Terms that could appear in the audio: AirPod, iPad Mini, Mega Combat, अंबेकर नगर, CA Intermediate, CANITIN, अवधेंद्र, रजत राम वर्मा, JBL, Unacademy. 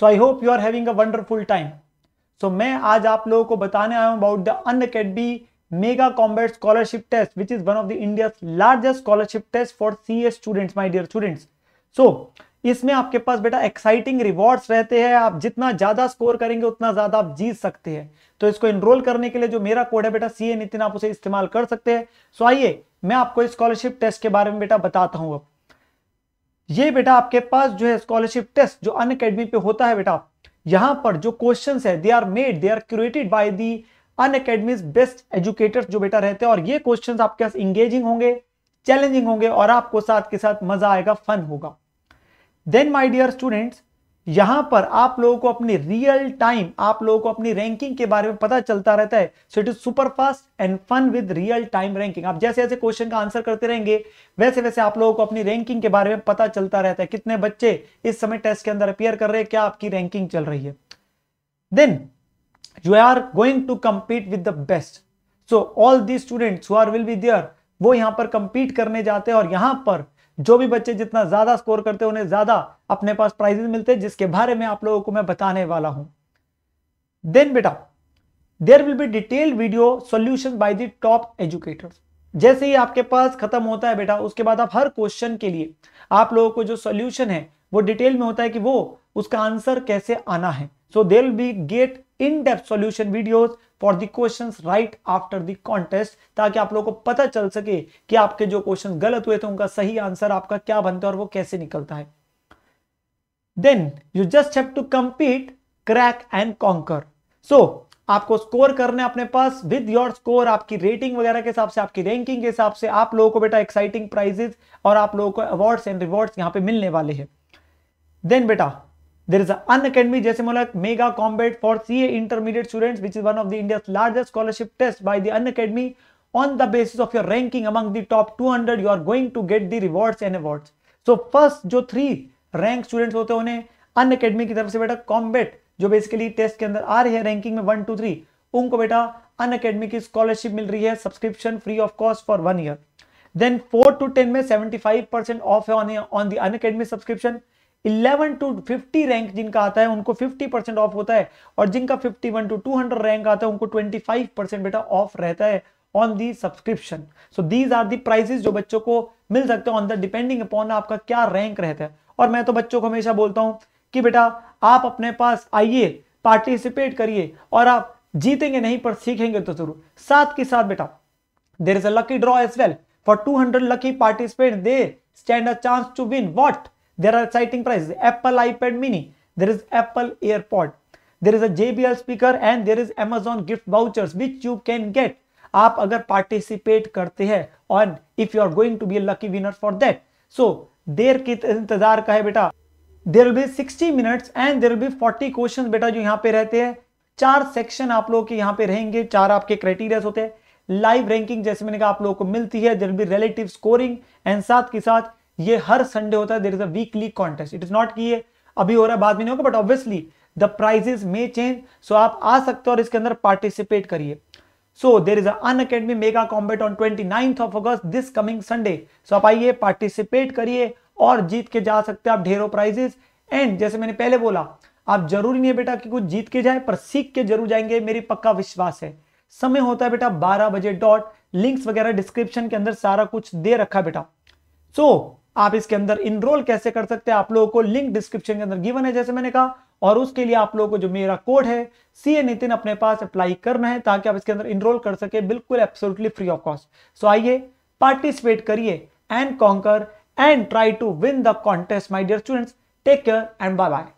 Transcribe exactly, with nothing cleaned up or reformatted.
So I hope you are having a wonderful time. So मैं आज आप लोगों को बताने आया हूँ about the Unacademy mega combat scholarship test which is one of the India largest scholarship test for CA students my dear students. So इसमें आपके पास बेटा एक्साइटिंग रिवॉर्ड्स रहते हैं, आप जितना ज्यादा स्कोर करेंगे उतना ज्यादा आप जीत सकते हैं। तो इसको एनरोल करने के लिए जो मेरा कोड है बेटा सीए नितिन, आप उसे इस्तेमाल कर सकते हैं। सो आइए मैं आपको स्कॉलरशिप टेस्ट के बारे में बेटा बताता हूँ। अब ये बेटा आपके पास जो है स्कॉलरशिप टेस्ट जो अनअकैडमी पे होता है बेटा, यहाँ पर जो क्वेश्चंस है they are made they are curated by the Unacademy's best educators जो बेटा रहते हैं, और ये क्वेश्चंस आपके पास इंगेजिंग होंगे, चैलेंजिंग होंगे और आपको साथ के साथ मजा आएगा, फन होगा। देन माय डियर स्टूडेंट्स, यहाँ पर आप लोगों को अपनी रियल टाइम आप लोगों को अपनी रैंकिंग के बारे में पता चलता रहता है। So it is super fast and fun with real time ranking. आप जैसे जैसे क्वेश्चन का आंसर करते रहेंगे वैसे वैसे आप लोगों को अपनी रैंकिंग के बारे में पता चलता रहता है, कितने बच्चे इस समय टेस्ट के अंदर अपीयर कर रहे हैं, क्या आपकी रैंकिंग चल रही है। Then you are going to compete with the best. So all the students who are will be there वो यहाँ पर कम्पीट करने जाते हैं, और यहाँ पर जो भी बच्चे जितना ज्यादा स्कोर करते हैं उन्हें ज्यादा अपने पास प्राइजेस मिलते हैं, जिसके बारे में आप लोगों को मैं बताने वाला हूं। देन बेटा there will be detailed video solution by the top educators. जैसे ही आपके पास खत्म होता है बेटा उसके बाद आप हर क्वेश्चन के लिए आप लोगों को जो सॉल्यूशन है वो डिटेल में होता है कि वो उसका आंसर कैसे आना है। So there will be get in depth solution videos for the questions right after the contest, ताकि आप लोगों को पता चल सके कि आपके जो क्वेश्चन गलत हुए थे उनका सही आंसर आपका क्या बनता है और वो कैसे निकलता है। Then you just have to compete, crack and conquer. So आपको स्कोर करने अपने पास विद योर स्कोर, आपकी रेटिंग वगैरह के हिसाब से, आपकी रैंकिंग के हिसाब से आप लोगों को बेटा एक्साइटिंग प्राइजेस और आप लोगों को अवार्ड्स एंड रिवॉर्ड्स यहाँ पे मिलने वाले हैं। देन बेटा There is a Unacademy, जैसे बोला mega combat for C A intermediate students which is one of the India largest scholarship test by the Unacademy। On the basis of your ranking among the top two hundred you are going to get the rewards and awards. So first जो three rank students होते हैं उन्हें Unacademy की तरफ से बेटा combat जो basically test के अंदर आ रहे हैं रैंकिंग में वन टू थ्री उनको बेटा Unacademy की स्कॉलरशिप मिल रही है, subscription free of cost for one year. Then four to ten में सेवेंटी फाइव परसेंट ऑफ है on the Unacademy subscription. Eleven to fifty rank जिनका आता है उनको फिफ्टी परसेंट ऑफ होता है, और जिनका fifty one to two hundred rank आता है उनको ट्वेंटी फाइव परसेंट बेटा ऑफ रहता है on the subscription. So these are the prizes जो बच्चों को मिल सकते हैं ऑन द डिपेंडिंग अपॉन आपका क्या रैंक रहता है। और मैं तो बच्चों को हमेशा बोलता हूं कि बेटा आप अपने पास आइए, पार्टिसिपेट करिए, और आप जीतेंगे नहीं पर सीखेंगे तो जरूर। साथ के साथ बेटा there is a lucky draw as well for two hundred lucky participate, they stand a chance to win what. There are exciting prizes: Apple iPad Mini, there is Apple AirPod, there is a J B L speaker and there is Amazon gift vouchers which you can get. आप अगर participate करते हैं और if you are going to be a lucky winner for that. So देर के इंतजार का है बेटा। There will be sixty minutes and there will be forty questions बेटा जो यहाँ पे रहते हैं। चार सेक्शन आप लोगों के यहाँ पे रहेंगे, चार आपके क्राइटेरिया होते हैं। लाइव रैंकिंग जैसे मैंने कहा आप लोगों को मिलती है, there will be relative scoring and साथ के साथ ये हर संडे होता है। There is a weekly contest, it is not कि ये अभी हो रहा है बाद में नहीं होगा, but obviously the prizes may change. So आप आ सकते हो और इसके अंदर पार्टिसिपेट करिए। So there is a Unacademy mega combat on twenty ninth of August, this coming Sunday. So आप आइए, पार्टिसिपेट करिए और जीत के जा सकते हैं आप ढेरों प्राइजेस। एंड जैसे मैंने पहले बोला आप जरूरी नहीं है बेटा कि कुछ जीत के जाए पर सीख के जरूर जाएंगे, मेरी पक्का विश्वास है। समय होता है बेटा बारह बजे डॉट, लिंक्स वगैरह डिस्क्रिप्शन के अंदर सारा कुछ दे रखा है बेटा। सो so, आप इसके अंदर इनरोल कैसे कर सकते हैं आप लोगों को लिंक डिस्क्रिप्शन के अंदर गिवन है जैसे मैंने कहा, और उसके लिए आप लोगों को जो मेरा कोड है सीए नितिन अपने पास अप्लाई करना है ताकि आप इसके अंदर इनरोल कर सके बिल्कुल absolutely free of cost. So आइए, पार्टिसिपेट करिए and conquer and try to win the contest my dear students. Take care and bye bye.